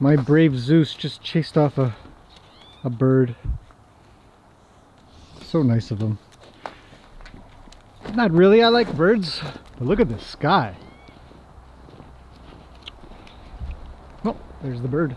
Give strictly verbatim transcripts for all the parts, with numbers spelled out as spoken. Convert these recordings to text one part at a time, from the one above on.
My brave Zeus just chased off a, a bird. So nice of him. Not really, I like birds, but look at the sky. Oh, there's the bird.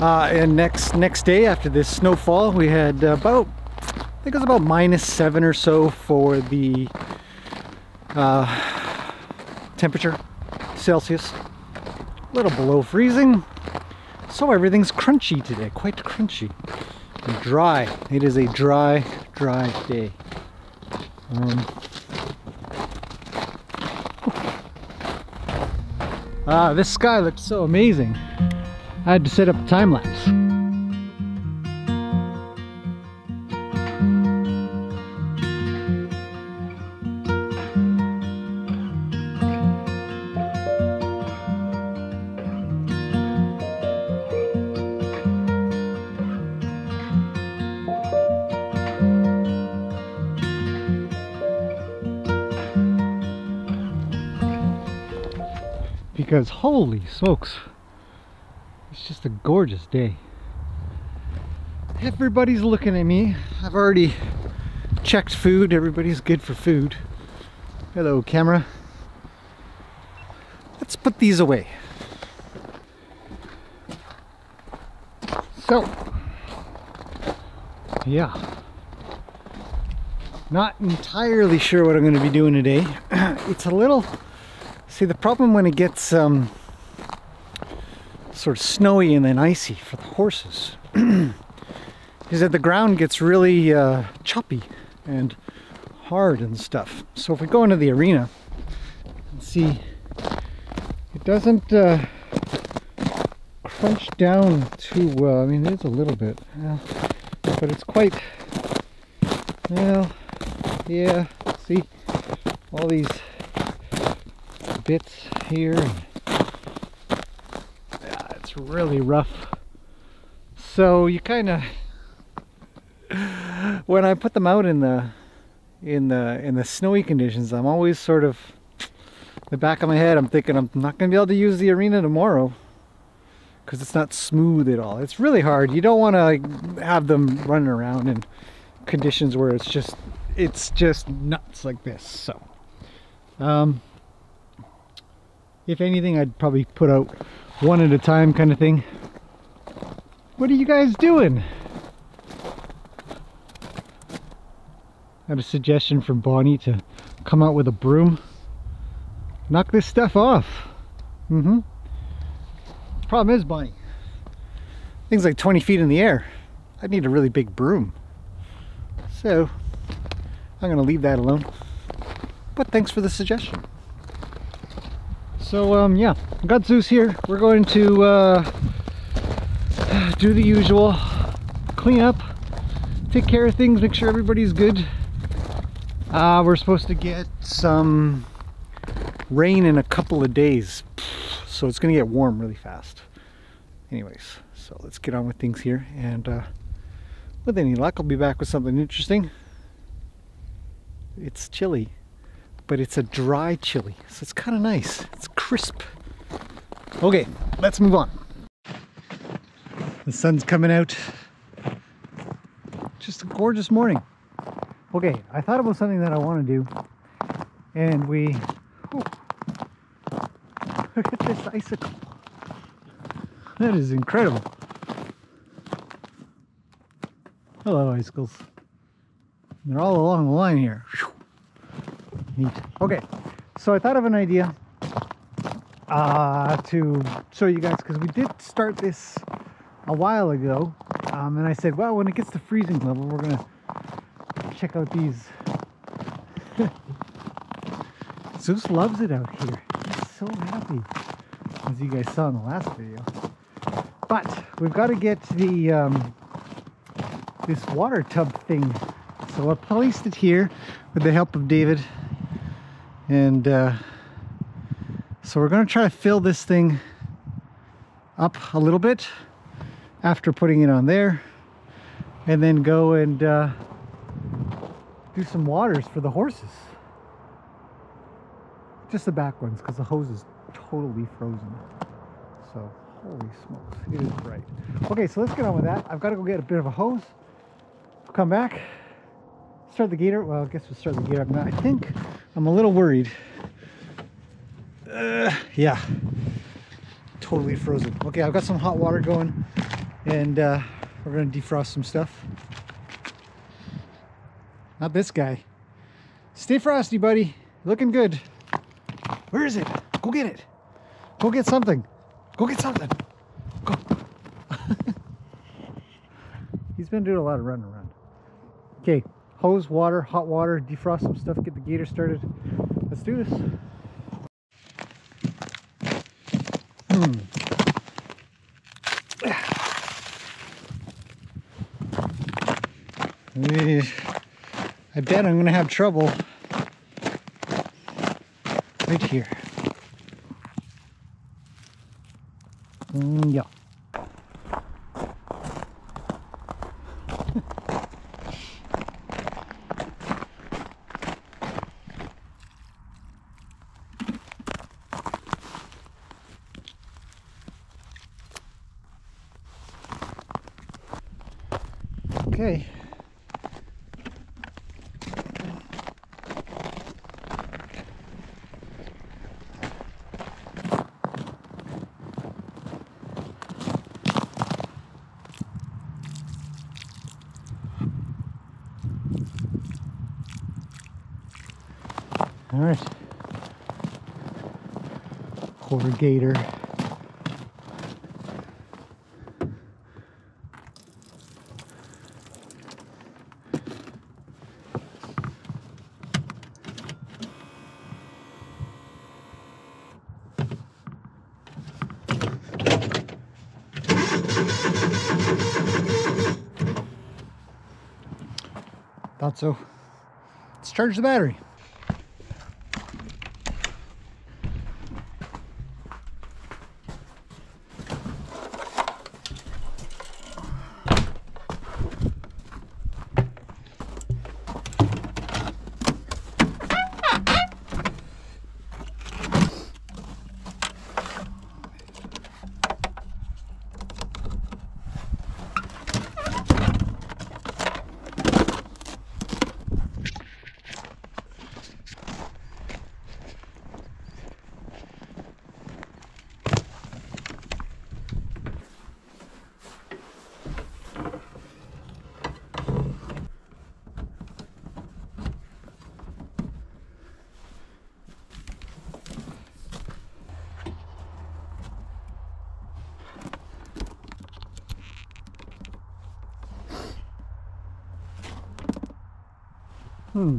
Uh, and next next day after this snowfall, we had about, I think it was about minus seven or so for the uh, temperature, Celsius. A little below freezing. So everything's crunchy today, quite crunchy. And dry. It is a dry, dry day. Um, ah, this sky looked so amazing. I had to set up a time lapse. Because holy smokes. It's just a gorgeous day. Everybody's looking at me. I've already checked food. Everybody's good for food. Hello, camera. Let's put these away. So, yeah. Not entirely sure what I'm going to be doing today. It's a little... See, the problem when it gets... Um, sort of snowy and then icy for the horses is that the ground gets really uh, choppy and hard and stuff. So if we go into the arena and see, it doesn't uh, crunch down too well. I mean, it is a little bit, uh, but it's quite, well, yeah, see all these bits here. Really rough. So you kind of, when I put them out in the in the in the snowy conditions, I'm always sort of in the back of my head, I'm thinking I'm not gonna be able to use the arena tomorrow because it's not smooth at all. It's really hard. You don't want to like, have them running around in conditions where it's just it's just nuts like this. So um if anything, I'd probably put out one at a time kind of thing. What are you guys doing? I had a suggestion from Bonnie to come out with a broom. Knock this stuff off. Mm-hmm. Problem is, Bonnie, things like twenty feet in the air. I need a really big broom. So, I'm gonna leave that alone. But thanks for the suggestion. So um, yeah, got Zeus here. We're going to uh, do the usual, clean up, take care of things, make sure everybody's good. Uh, we're supposed to get some rain in a couple of days, so it's gonna get warm really fast. Anyways, so let's get on with things here, and uh, with any luck, I'll be back with something interesting. It's chilly. But it's a dry chili, so it's kind of nice. It's crisp. Okay, let's move on. The sun's coming out. Just a gorgeous morning. Okay, I thought about something that I want to do, and we oh, look at this icicle. That is incredible. Hello, icicles. They're all along the line here. Neat. Okay, so I thought of an idea uh, to show you guys, because we did start this a while ago, um, and I said, well, when it gets to freezing level, we're gonna check out these. Zeus loves it out here. He's so happy, as you guys saw in the last video. But we've got to get the um, this water tub thing, so I placed it here with the help of David. And uh, so we're going to try to fill this thing up a little bit after putting it on there, and then go and uh, do some waters for the horses. Just the back ones, because the hose is totally frozen. So, holy smokes, it is bright. Okay, so let's get on with that. I've got to go get a bit of a hose. We'll come back, start the gator. Well, I guess we'll start the gator up now. I think I'm a little worried. Uh, yeah, totally frozen. Okay, I've got some hot water going, and uh, we're going to defrost some stuff. Not this guy. Stay frosty, buddy. Looking good. Where is it? Go get it. Go get something. Go get something. Go. He's been doing a lot of running around. Okay, hose, water, hot water, defrost some stuff, get the gator started. Let's do this. Hmm. I bet I'm gonna have trouble right here. Mm, yeah. Okay. All right, quarter gator. Thought so. Let's charge the battery. Hmm.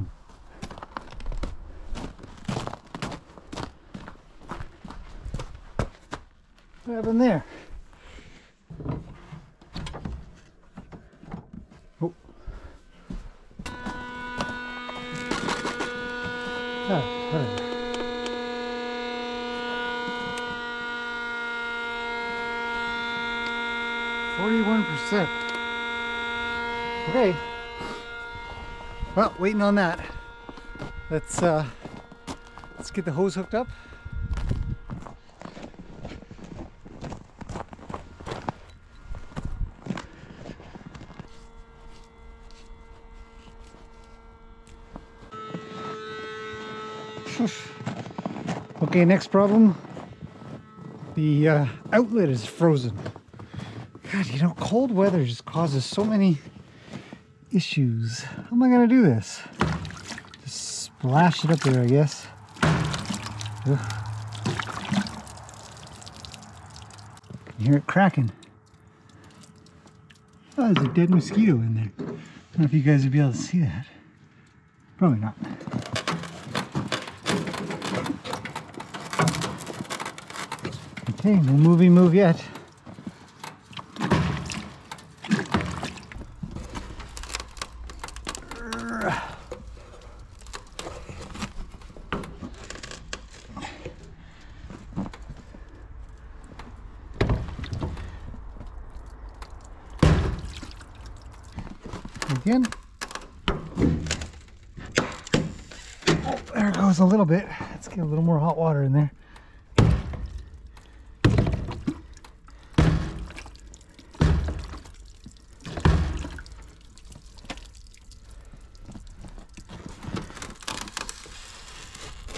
What happened there? Oh. Oh, sorry. forty-one percent. Okay. Well, waiting on that. Let's uh, let's get the hose hooked up. Okay, next problem. The uh, outlet is frozen. God, you know, cold weather just causes so many issues. How am I gonna do this? Just splash it up there, I guess. Ugh. Can hear it cracking. Oh, there's a dead mosquito in there. I don't know if you guys would be able to see that. Probably not. Okay, no moving move yet. Again. Oh, there goes a little bit. That's Let's get a little more hot water in there.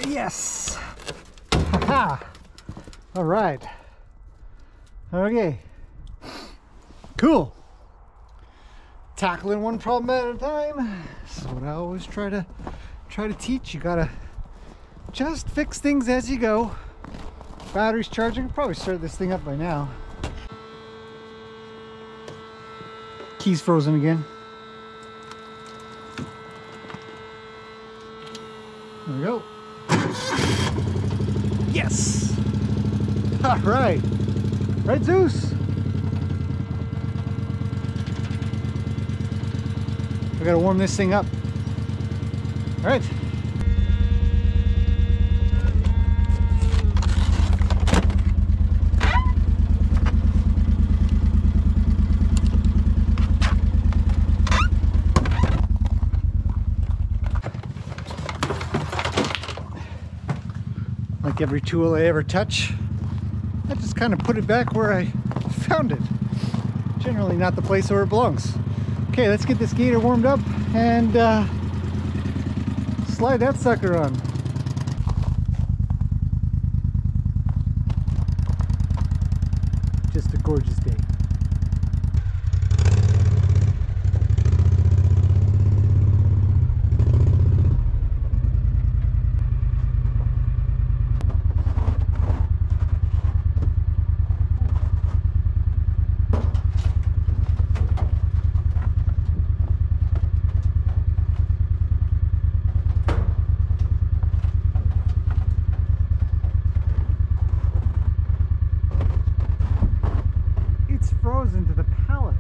Yes! Haha! All right. Okay. Cool. Tackling one problem at a time. This is what I always try to try to teach. You gotta just fix things as you go. Battery's charging. Probably start this thing up by now. Key's frozen again. There we go. Yes! All right. Right, Zeus? We gotta warm this thing up. All right. Like every tool I ever touch, I just kind of put it back where I found it. Generally not the place where it belongs. Okay, let's get this gator warmed up and uh, slide that sucker on. Just a gorgeous day. Into the pallet.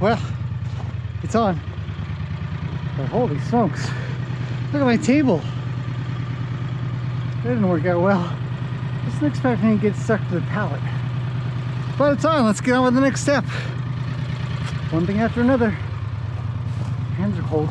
Well, it's on. But holy smokes. Look at my table. That didn't work out well. I wasn't expecting to get stuck to the pallet. But it's on. Let's get on with the next step. One thing after another. Hands are cold.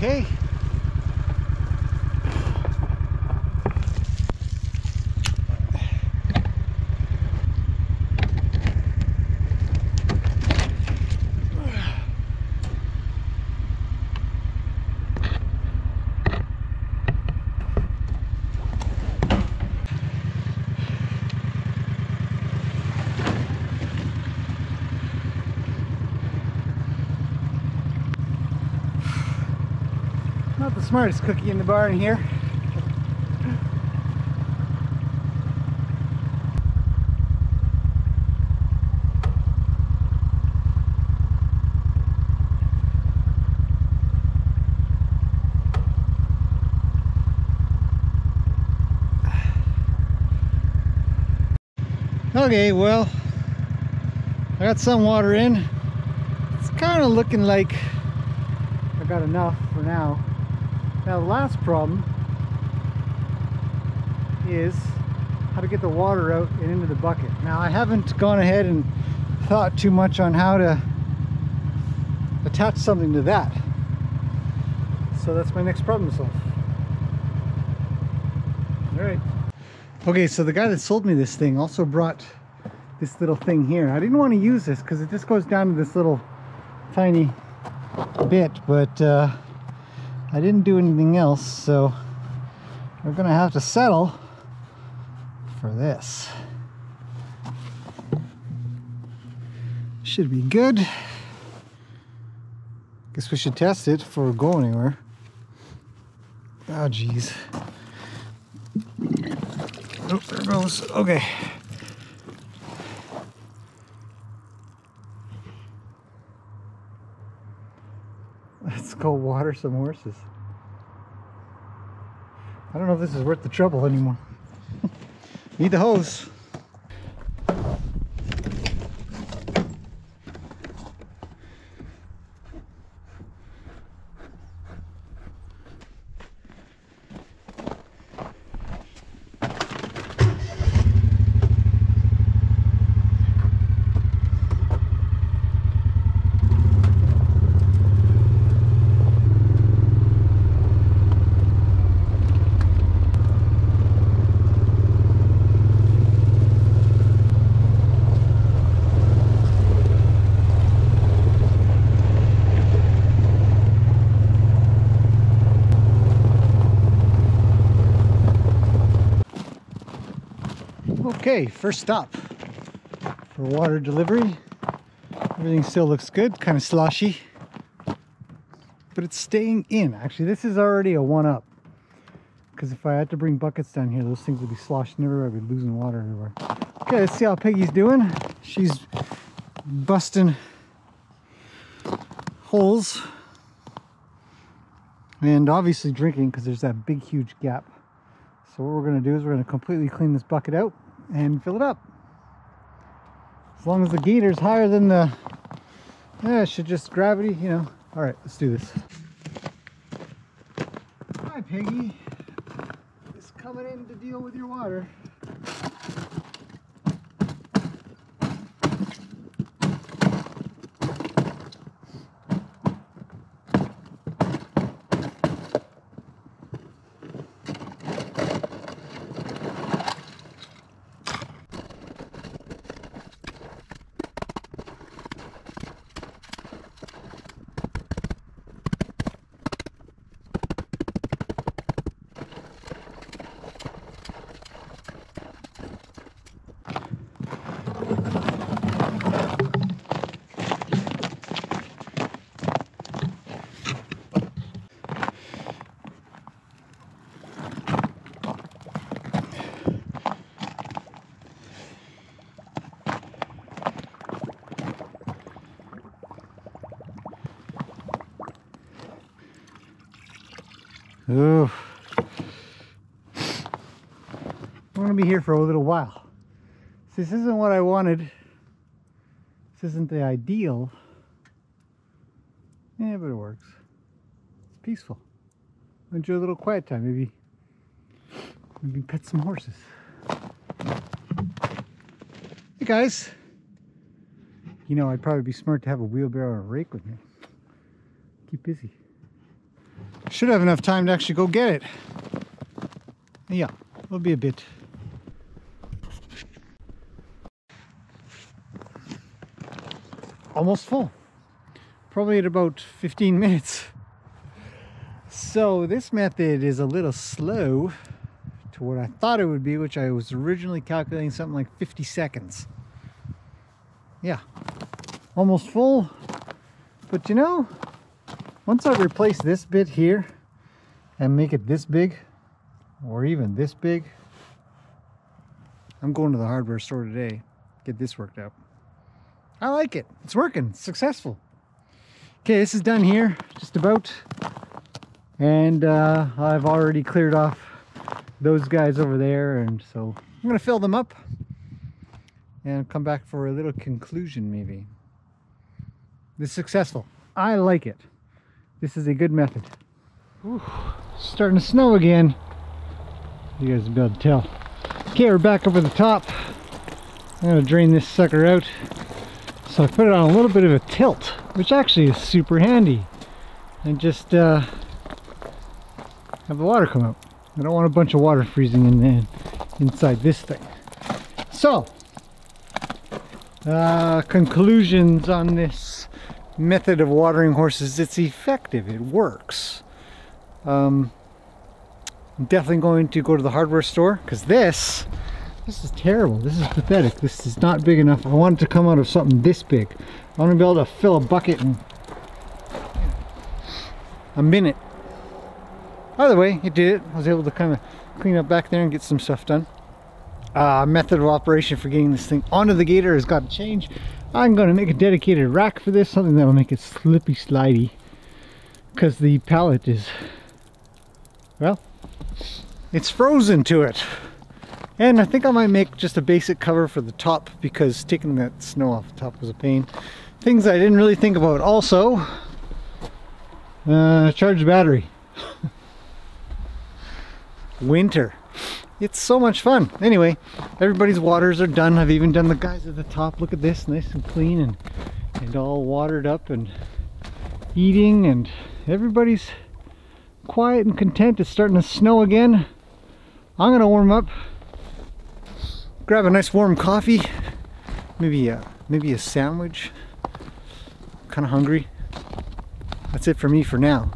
Okay. Not the smartest cookie in the barn here. Okay, well, I got some water in. It's kind of looking like I got enough for now. Now the last problem is how to get the water out and into the bucket. Now I haven't gone ahead and thought too much on how to attach something to that. So that's my next problem to solve. Alright. Okay, so the guy that sold me this thing also brought this little thing here. I didn't want to use this because it just goes down to this little tiny bit, but uh, I didn't do anything else, so we're gonna have to settle for this. Should be good. Guess we should test it before we go anywhere. Oh geez. Oh, there it goes. Okay. Let's go water some horses. I don't know if this is worth the trouble anymore. Need the hose. Okay, first stop for water delivery. Everything still looks good, kind of sloshy, but it's staying in. Actually, this is already a one-up, because if I had to bring buckets down here, those things would be sloshing everywhere. I'd be losing water everywhere. Okay, let's see how Peggy's doing. She's busting holes and obviously drinking, because there's that big, huge gap. So what we're going to do is we're going to completely clean this bucket out and fill it up. As long as the gaiter's higher than the, yeah, it should just gravity, you know. All right, let's do this. Hi, Piggy. Just coming in to deal with your water. Ooh. We're gonna be here for a little while. This isn't what I wanted. This isn't the ideal. Yeah, but it works. It's peaceful. Enjoy a little quiet time. Maybe, maybe pet some horses. Hey guys. You know, I'd probably be smart to have a wheelbarrow and a rake with me. Keep busy. Should have enough time to actually go get it. Yeah, it'll be a bit. Almost full. Probably at about fifteen minutes. So this method is a little slow to what I thought it would be, which I was originally calculating something like fifty seconds. Yeah, almost full. But you know, once I replace this bit here and make it this big, or even this big, I'm going to the hardware store today, get this worked out. I like it. It's working. It's successful. Okay, this is done here, just about. And uh, I've already cleared off those guys over there, and so I'm gonna fill them up and come back for a little conclusion maybe. This is successful. I like it. This is a good method. Ooh, starting to snow again. You guys will be able to tell. Okay, we're back over the top. I'm gonna drain this sucker out. So I put it on a little bit of a tilt, which actually is super handy. And just uh, have the water come out. I don't want a bunch of water freezing in the, inside this thing. So, uh, conclusions on this method of watering horses. It's effective, it works. Um, I'm definitely going to go to the hardware store, because this, this is terrible, this is pathetic, this is not big enough. I want it to come out of something this big. I want to be able to fill a bucket in a minute. Either way, it did it. I was able to kind of clean up back there and get some stuff done. Uh, method of operation for getting this thing onto the gator has got to change. I'm going to make a dedicated rack for this, something that will make it slippy slidey, because the pallet is, well, it's frozen to it. And I think I might make just a basic cover for the top, because taking that snow off the top was a pain. Things I didn't really think about also, uh, charge the battery. Winter. It's so much fun. Anyway, everybody's waters are done. I've even done the guys at the top. Look at this, nice and clean and, and all watered up and eating, and everybody's quiet and content. It's starting to snow again. I'm gonna warm up, grab a nice warm coffee, maybe a, maybe a sandwich. Kind of hungry. That's it for me for now.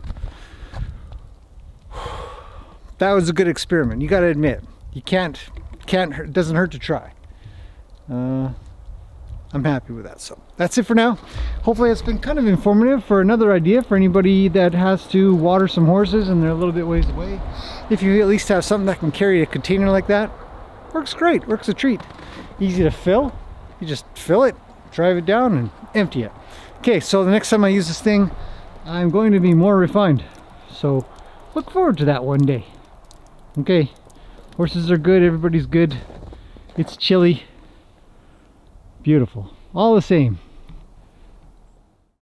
That was a good experiment, you got to admit. You can't, can't hurt, doesn't hurt to try. Uh, I'm happy with that, so that's it for now. Hopefully it's been kind of informative for another idea for anybody that has to water some horses and they're a little bit ways away. If you at least have something that can carry a container like that, works great, works a treat. Easy to fill, you just fill it, drive it down and empty it. Okay, so the next time I use this thing, I'm going to be more refined. So look forward to that one day. Okay, horses are good, everybody's good, it's chilly, beautiful, all the same.